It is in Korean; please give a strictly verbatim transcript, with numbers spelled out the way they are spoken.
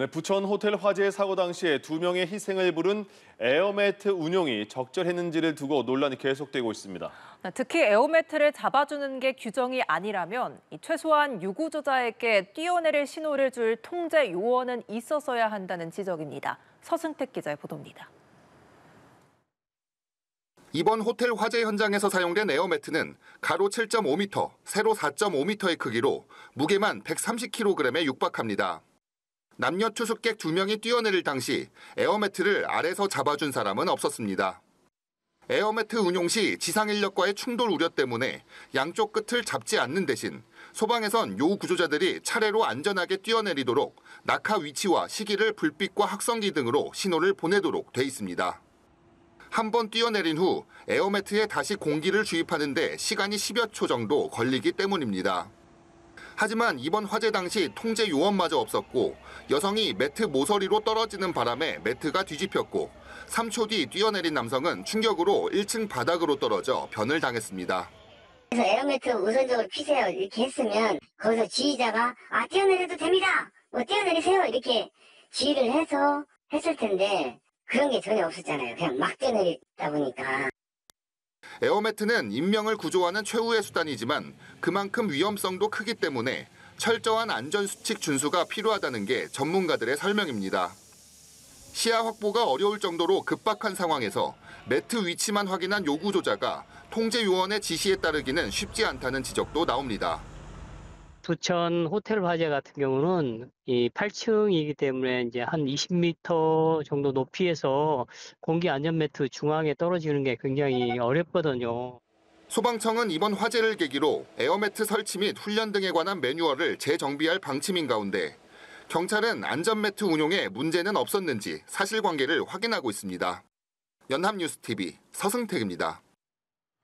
네, 부천 호텔 화재 사고 당시에 두 명의 희생을 부른 에어매트 운용이 적절했는지를 두고 논란이 계속되고 있습니다. 특히 에어매트를 잡아주는 게 규정이 아니라면 최소한 유구조자에게 뛰어내릴 신호를 줄 통제 요원은 있었어야 한다는 지적입니다. 서승택 기자의 보도입니다. 이번 호텔 화재 현장에서 사용된 에어매트는 가로 칠 점 오 미터, 세로 사 점 오 미터의 크기로 무게만 백삼십 킬로그램에 육박합니다. 남녀 투숙객 두 명이 뛰어내릴 당시 에어매트를 아래서 잡아준 사람은 없었습니다. 에어매트 운용 시 지상인력과의 충돌 우려 때문에 양쪽 끝을 잡지 않는 대신 소방에선 요우 구조자들이 차례로 안전하게 뛰어내리도록 낙하 위치와 시기를 불빛과 확성기 등으로 신호를 보내도록 돼 있습니다. 한 번 뛰어내린 후 에어매트에 다시 공기를 주입하는 데 시간이 십여 초 정도 걸리기 때문입니다. 하지만 이번 화재 당시 통제 요원마저 없었고 여성이 매트 모서리로 떨어지는 바람에 매트가 뒤집혔고 삼 초 뒤 뛰어내린 남성은 충격으로 일 층 바닥으로 떨어져 변을 당했습니다. 그래서 에어매트 우선적으로 피세요 이렇게 했으면 거기서 지휘자가 아 뛰어내려도 됩니다. 뭐 뛰어내리세요 이렇게 지휘를 해서 했을 텐데 그런 게 전혀 없었잖아요. 그냥 막 뛰어내리다 보니까. 에어매트는 인명을 구조하는 최후의 수단이지만 그만큼 위험성도 크기 때문에 철저한 안전수칙 준수가 필요하다는 게 전문가들의 설명입니다. 시야 확보가 어려울 정도로 급박한 상황에서 매트 위치만 확인한 요구조자가 통제요원의 지시에 따르기는 쉽지 않다는 지적도 나옵니다. 부천 호텔 화재 같은 경우는 이 팔 층이기 때문에 이제 한 이십 미터 정도 높이에서 공기 안전 매트 중앙에 떨어지는 게 굉장히 어렵거든요. 소방청은 이번 화재를 계기로 에어매트 설치 및 훈련 등에 관한 매뉴얼을 재정비할 방침인 가운데 경찰은 안전 매트 운용에 문제는 없었는지 사실관계를 확인하고 있습니다. 연합뉴스티비 서승택입니다.